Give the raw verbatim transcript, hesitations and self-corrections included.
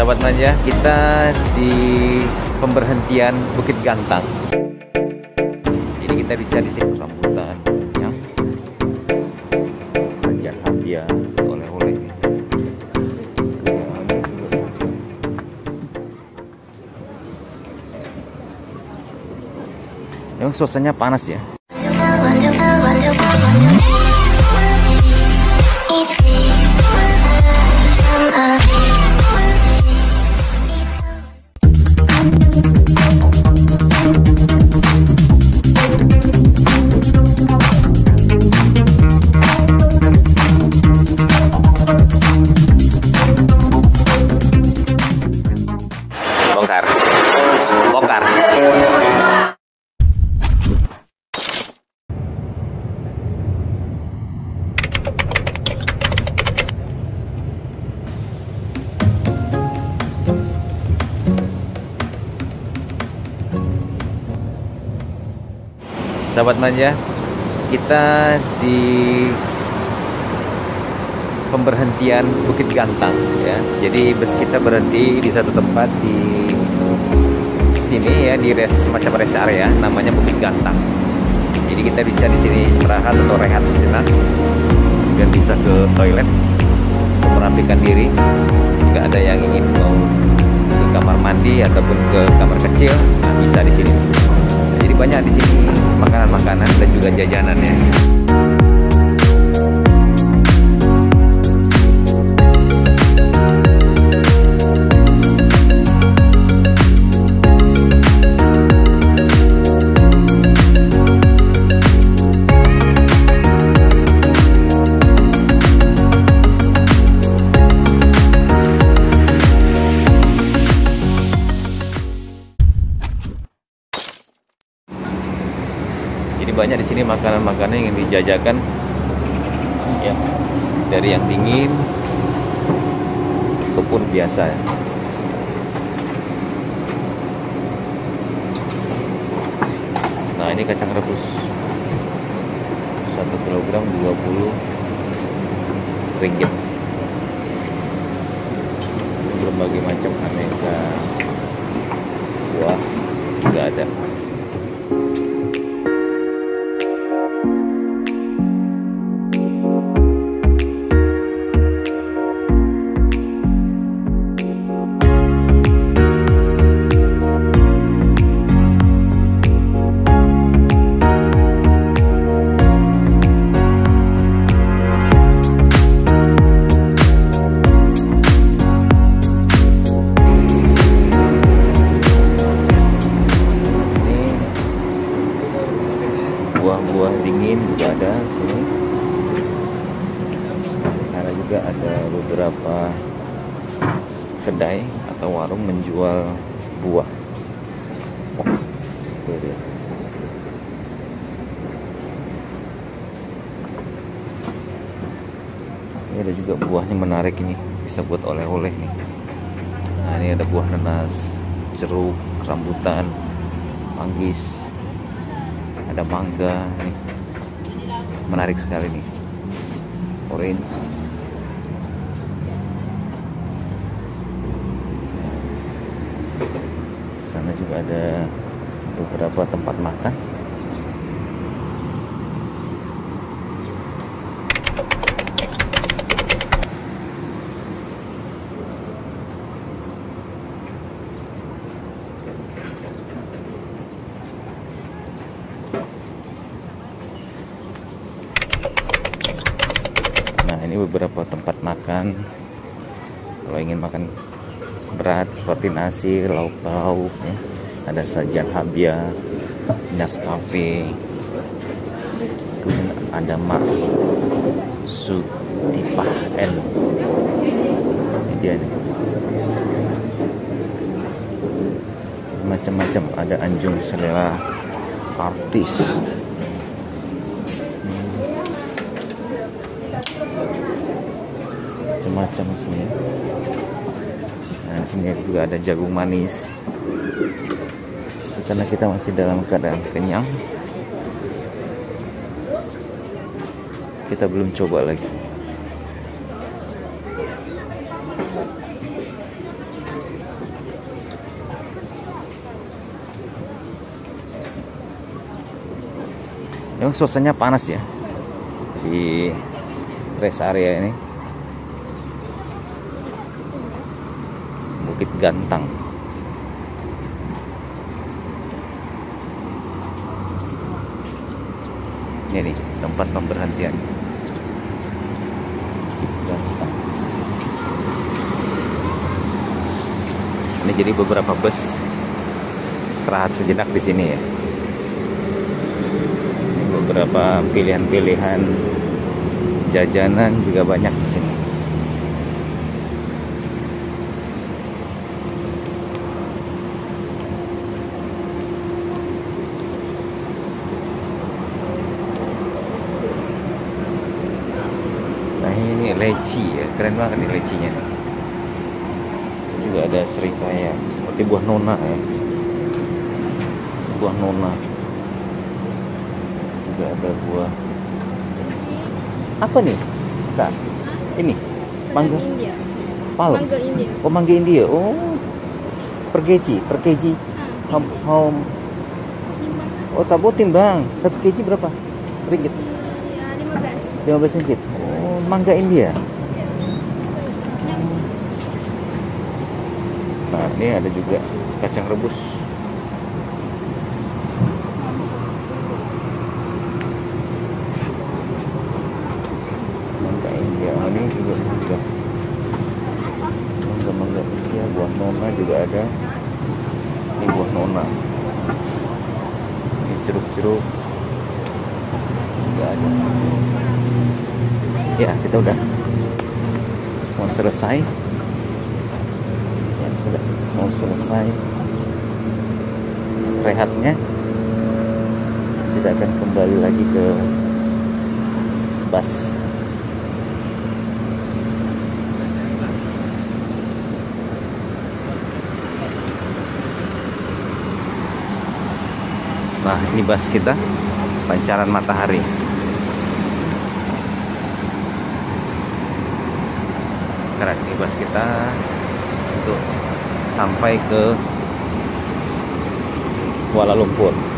Sahabat Manja, kita di pemberhentian Bukit Gantang. Jadi kita bisa di sini rambutan, yang hadiah hadiah oleh-oleh. Memang suasananya panas ya. Sahabat Manja, kita di pemberhentian Bukit Gantang ya. Jadi bus kita berhenti di satu tempat di sini ya, di res, semacam rest area namanya Bukit Gantang. Jadi kita bisa di sini istirahat atau rehat sejenak, dan bisa ke toilet merapikan diri. Jika ada yang ingin mau ke kamar mandi ataupun ke kamar kecil, nah bisa di sini. Jadi banyak di sini makanan-makanan dan juga jajanannya. Banyak di sini makanan-makanan yang dijajakan ya, dari yang dingin ataupun biasa. Nah, ini kacang rebus satu kilogram dua puluh ringgit. Berbagai macam aneka buah juga ada. Buah dingin juga ada di sini. Di sana juga ada beberapa kedai atau warung menjual buah. Wah, itu dia. Ini ada juga buahnya menarik ini, bisa buat oleh-oleh nih. Nah, ini ada buah nanas, jeruk, rambutan, manggis. Ada mangga, nih. Menarik sekali nih, orange. Di sana juga ada beberapa tempat makan. Ini beberapa tempat makan. Kalau ingin makan berat seperti nasi, lauk pauk, ya. Ada sajian habia, Nescafe, kemudian ada Mak Sutipah N. Ini dia nih. Macam-macam, ada anjung selera artis. Macam-macam sini. Nah, di sini juga ada jagung manis. Karena kita masih dalam keadaan kenyang, kita belum coba lagi. Memang suasananya panas ya di rest area ini, Bukit Gantang. Ini nih tempat pemberhentian Bukit Gantang. Ini jadi beberapa bus istirahat sejenak di sini ya. Ini beberapa pilihan-pilihan jajanan juga banyak di sini. Nah ini leci ya, keren banget nih lecinya. Juga ada serikaya seperti buah nona ya, buah nona. Juga ada buah apa nih? Bentar. Ini mangga India. Palem. Mangga India. Oh, mangga India. Oh. Per kg, per kg. Home, home. Oh, tabu timbang. satu kilogram berapa? Ringgit. Ya, lima belas. lima belas ringgit. Oh, mangga India. Nah, ini ada juga kacang rebus. Mangga-mangga ya, buah nona juga ada. Ini buah nona. Ini jeruk-jeruk juga ada. Ya, kita udah mau selesai. Ya, sudah mau selesai rehatnya. Kita akan kembali lagi ke bus. Nah, ini bus kita pancaran matahari. Karena ini bus kita untuk sampai ke Kuala Lumpur.